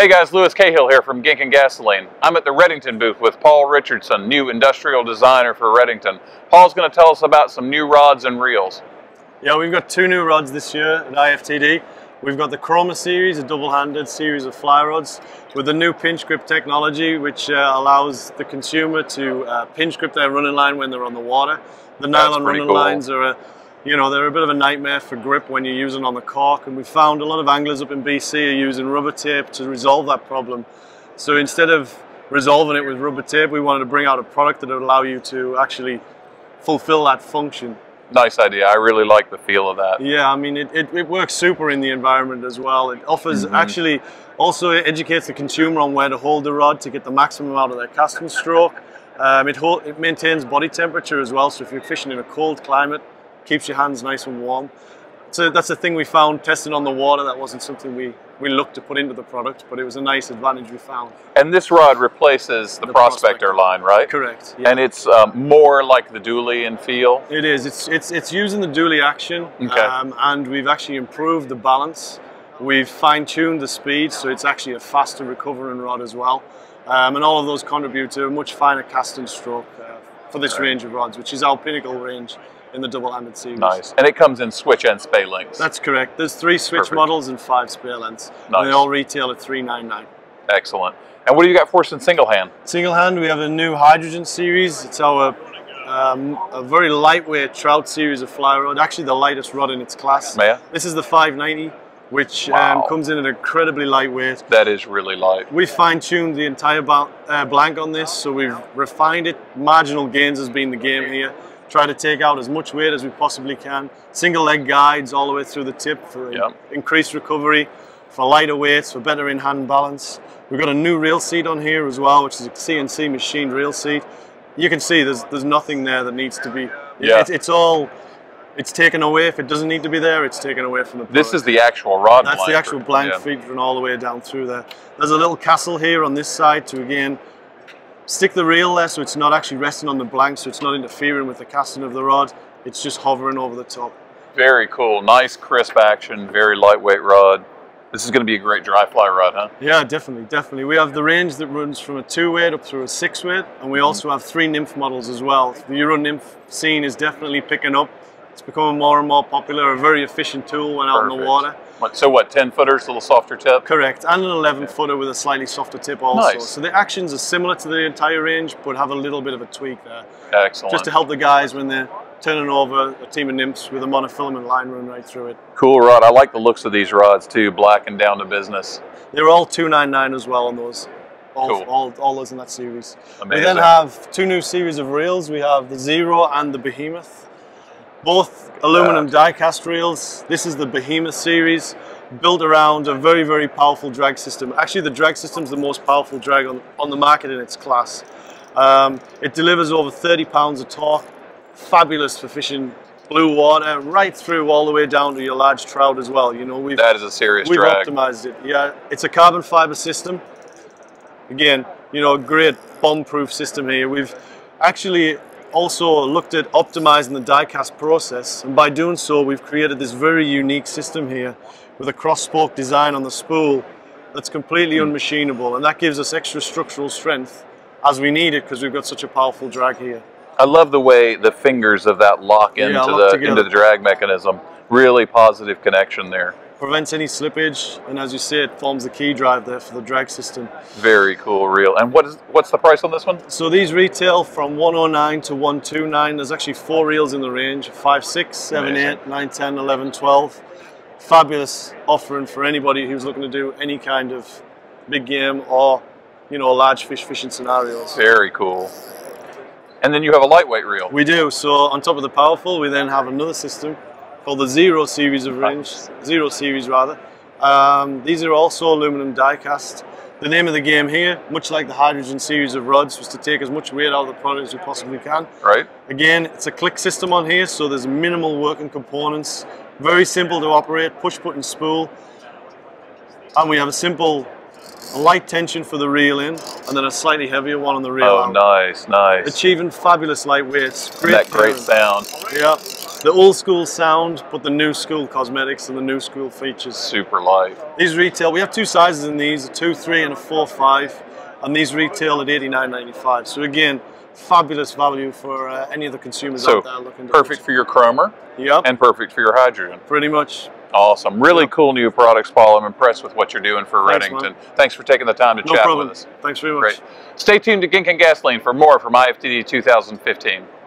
Hey guys, Lewis Cahill here from Gink and Gasoline. I'm at the Redington booth with Paul Richardson, new industrial designer for Redington. Paul's going to tell us about some new rods and reels. Yeah, we've got two new rods this year at IFTD. We've got the Chromer series, a double-handed series of fly rods with the new pinch grip technology, which allows the consumer to pinch grip their running line when they're on the water. The nylon running lines are they're a bit of a nightmare for grip when you're using on the cork, and we found a lot of anglers up in BC are using rubber tape to resolve that problem. So instead of resolving it with rubber tape, we wanted to bring out a product that would allow you to actually fulfill that function. Nice idea. I really like the feel of that. Yeah, I mean, it works super in the environment as well. It offers actually, also it educates the consumer on where to hold the rod to get the maximum out of their casting stroke. It maintains body temperature as well, so if you're fishing in a cold climate, keeps your hands nice and warm. So that's the thing we found testing on the water. That wasn't something we looked to put into the product, but it was a nice advantage we found. And this rod replaces the prospector line, right? Correct. Yeah. And it's more like the Dually in feel? It is. It's using the Dually action, and we've actually improved the balance. We've fine-tuned the speed, so it's actually a faster recovering rod as well. And all of those contribute to a much finer casting stroke for this range of rods, which is our pinnacle range in the double-handed series. Nice. And it comes in switch and spay lengths. That's correct. There's 3 switch models and 5 spay lengths. Nice. And they all retail at $399. Excellent. And what do you got for us in single hand? Single hand, we have a new hydrogen series. It's our a very lightweight trout series of fly rod, actually the lightest rod in its class. Yeah. This is the 590, which comes in at incredibly lightweight. That is really light. We fine-tuned the entire blank on this, so we've refined it. Marginal gains has been the game here. Try to take out as much weight as we possibly can. Single leg guides all the way through the tip for increased recovery, for lighter weights, for better in-hand balance. We've got a new reel seat on here as well, which is a CNC machined reel seat. You can see there's nothing there that needs to be, it's taken away. If it doesn't need to be there, it's taken away from the product. This is the actual rod blank. That's the actual blank featuring all the way down through there. There's a little castle here on this side to again, stick the reel there so it's not actually resting on the blank, so it's not interfering with the casting of the rod. It's just hovering over the top. Very cool. Nice crisp action, very lightweight rod. This is going to be a great dry fly rod, huh? Yeah, definitely, definitely. We have the range that runs from a 2-weight up through a 6-weight, and we also have 3 nymph models as well. The Euro nymph scene is definitely picking up. It's becoming more and more popular, a very efficient tool when out in the water. So what, 10-footers, a little softer tip? Correct, and an 11-footer with a slightly softer tip also. Nice. So the actions are similar to the entire range, but have a little bit of a tweak there. Excellent. Just to help the guys when they're turning over a team of nymphs with a monofilament line run right through it. Cool rod. I like the looks of these rods too, black and down to business. They're all $299 as well on those. All those in that series. Amazing. We then have 2 new series of reels. We have the Zero and the Behemoth. Both aluminum die-cast reels. This is the Behemoth series, built around a very, very powerful drag system. Actually, the drag system is the most powerful drag on the market in its class. It delivers over 30 pounds of torque. Fabulous for fishing blue water, right through all the way down to your large trout as well. You know, that is a serious drag. We've optimized it. Yeah, it's a carbon fiber system. Again, you know, a great bomb-proof system here. We've actually also looked at optimizing the die-cast process, and by doing so we've created this very unique system here with a cross-spoke design on the spool that's completely unmachinable, and that gives us extra structural strength as we need it because we've got such a powerful drag here. I love the way the fingers of that lock into the drag mechanism. Really positive connection there. Prevents any slippage, and as you see, it forms the key drive there for the drag system. Very cool reel. And what's the price on this one? So these retail from $109 to $129. There's actually 4 reels in the range, 5, 6, 7, amazing. 8, 9, 10, 11, 12. Fabulous offering for anybody who's looking to do any kind of big game or, you know, large fish fishing scenarios. Very cool. And then you have a lightweight reel. We do. So on top of the powerful, we then have another system called the Zero series rather. These are also aluminum die-cast. The name of the game here, much like the hydrogen series of rods, was to take as much weight out of the product as we possibly can. Right. Again, it's a click system on here, so there's minimal working components. Very simple to operate, push button spool. And we have a simple light tension for the reel in, and then a slightly heavier one on the reel out. Oh, nice, nice. Achieving fabulous light weights. Great sound. Yeah. The old school sound, but the new school cosmetics and the new school features. Super light. These retail, we have two sizes in these, a 2.3 and a 4.5, and these retail at $89.95. So again, fabulous value for any of the consumers out there looking to perfect for your Chromer, yep, and perfect for your hydrogen. Pretty much. Awesome. Really cool new products, Paul. I'm impressed with what you're doing for Redington. Thanks for taking the time to chat with us. No problem. Thanks very much. Great. Stay tuned to Gink and Gasoline for more from IFTD 2015.